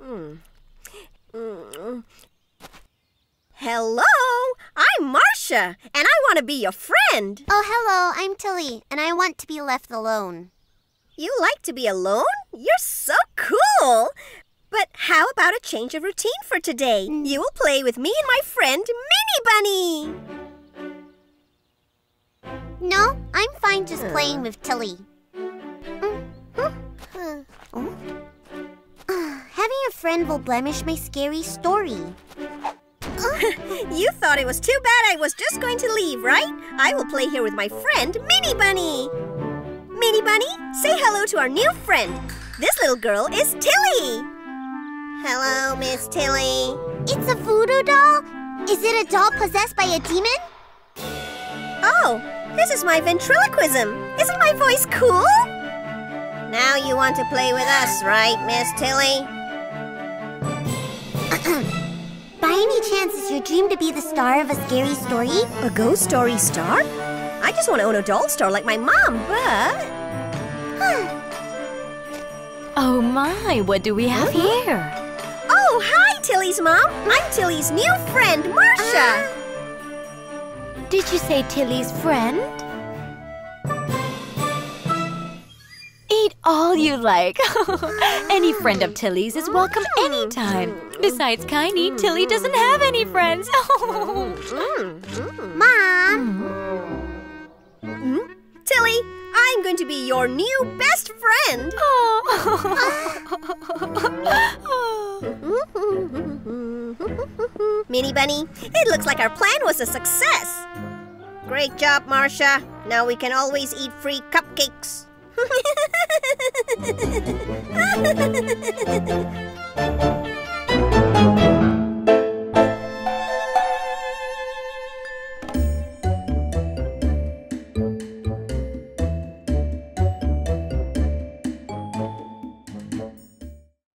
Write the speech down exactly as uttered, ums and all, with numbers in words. Mm. Mm. Hello, I'm Marsha, and I want to be your friend. Oh, hello, I'm Tilly, and I want to be left alone. You like to be alone? You're so cool! But how about a change of routine for today? Mm. You will play with me and my friend, Mini Bunny! No, I'm fine just uh. playing with Tilly. Mm-hmm. oh. uh, having a friend will blemish my scary story. You thought it was too bad I was just going to leave, right? I will play here with my friend, Mini Bunny. Mini Bunny, say hello to our new friend. This little girl is Tilly. Hello, Miss Tilly. It's a voodoo doll? Is it a doll possessed by a demon? Oh, this is my ventriloquism. Isn't my voice cool? Now you want to play with us, right, Miss Tilly? By any chance, is your dream to be the star of a scary story? A ghost story star? I just want to own a doll store like my mom, but... Huh. Oh my, what do we have mm-hmm. here? Oh, hi, Tilly's mom. I'm Tilly's new friend, Marsha. Uh, did you say Tilly's friend? Eat all you like. Any friend of Tilly's is welcome anytime. Besides Tiny, Tilly doesn't have any friends. Mom! Mm-hmm. Tilly, I'm going to be your new best friend. Oh. Mini Bunny, it looks like our plan was a success. Great job, Marsha. Now we can always eat free cupcakes.